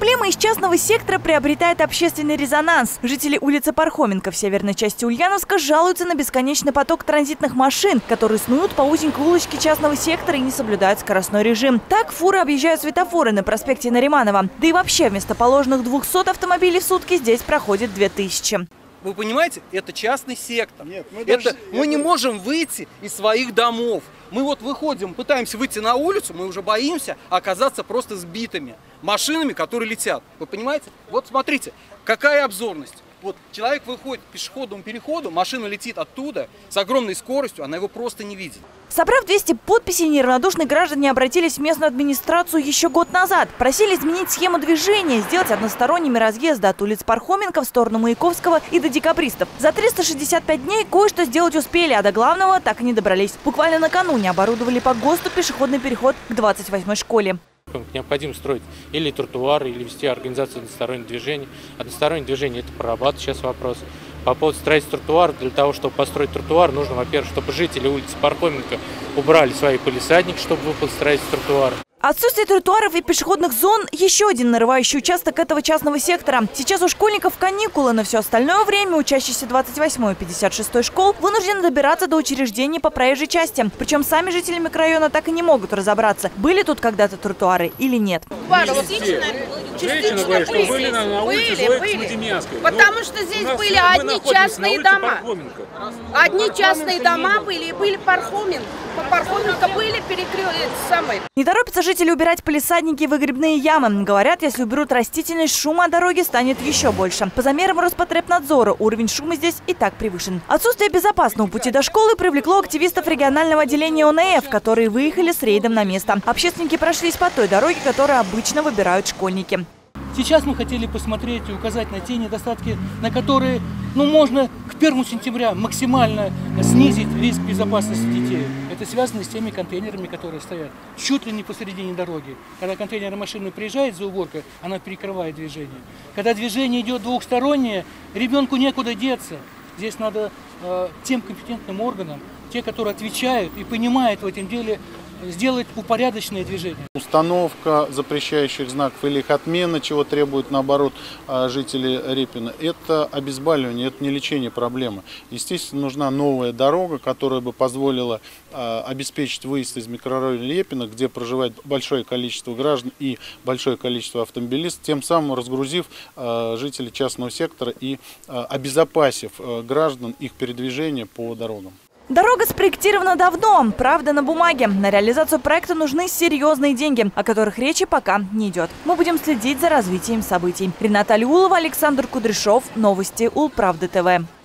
Проблема из частного сектора приобретает общественный резонанс. Жители улицы Пархоменко в северной части Ульяновска жалуются на бесконечный поток транзитных машин, которые снуют по узенькой улочке частного сектора и не соблюдают скоростной режим. Так фуры объезжают светофоры на проспекте Нариманова. Да и вообще вместо положенных 200 автомобилей в сутки здесь проходит 2000. Вы понимаете, это частный сектор. Нет, мы не можем выйти из своих домов. Мы вот выходим, пытаемся выйти на улицу, мы уже боимся оказаться просто сбитыми машинами, которые летят. Вы понимаете? Вот смотрите, какая обзорность. Вот человек выходит к пешеходному переходу, машина летит оттуда с огромной скоростью, она его просто не видит. Собрав 200 подписей, неравнодушные граждане обратились в местную администрацию еще год назад. Просили изменить схему движения, сделать односторонними разъезды от улиц Пархоменко в сторону Маяковского и до Декабристов. За 365 дней кое-что сделать успели, а до главного так и не добрались. Буквально накануне оборудовали по ГОСТу пешеходный переход к 28-й школе. Необходимо строить или тротуары, или вести организацию односторонних движений. Одностороннее движение – это прорабатывать сейчас вопрос. По поводу строительства тротуара, для того, чтобы построить тротуар, нужно, во-первых, чтобы жители улицы Пархоменко убрали свои полисадники, чтобы выпал строительство тротуара. Отсутствие тротуаров и пешеходных зон – еще один нарывающий участок этого частного сектора. Сейчас у школьников каникулы, но все остальное время учащиеся 28-й и 56-й школ вынуждены добираться до учреждений по проезжей части. Причем сами жители микрорайона так и не могут разобраться, были тут когда-то тротуары или нет. Женщина говорит, что были на улице Зои Кузьминской. Потому что здесь были одни частные дома. Одни частные дома были и были Пархоменко. По Пархоменко были перекрыли самые. Не торопятся жители убирать палисадники и выгребные ямы. Говорят, если уберут растительность, шума от дороги станет еще больше. По замерам Роспотребнадзора уровень шума здесь и так превышен. Отсутствие безопасного пути до школы привлекло активистов регионального отделения ОНФ, которые выехали с рейдом на место. Общественники прошлись по той дороге, которую обычно выбирают школьники. Сейчас мы хотели посмотреть и указать на те недостатки, на которые, можно к 1 сентября максимально снизить риск безопасности детей. Это связано с теми контейнерами, которые стоят чуть ли не посередине дороги. Когда контейнерная машина приезжает за уборкой, она перекрывает движение. Когда движение идет двухстороннее, ребенку некуда деться. Здесь надо тем компетентным органам, те, которые отвечают и понимают в этом деле, сделать упорядоченное движение. Установка запрещающих знаков или их отмена, чего требуют, наоборот, жители Репина, это обезболивание, это не лечение проблемы. Естественно, нужна новая дорога, которая бы позволила обеспечить выезд из микрорайона Репина, где проживает большое количество граждан и большое количество автомобилистов, тем самым разгрузив жителей частного сектора и обезопасив граждан их передвижение по дорогам. Дорога спроектирована давно, правда, на бумаге. На реализацию проекта нужны серьезные деньги, о которых речи пока не идет. Мы будем следить за развитием событий. Ренат Люлов, Александр Кудряшов. Новости Улправы ТВ.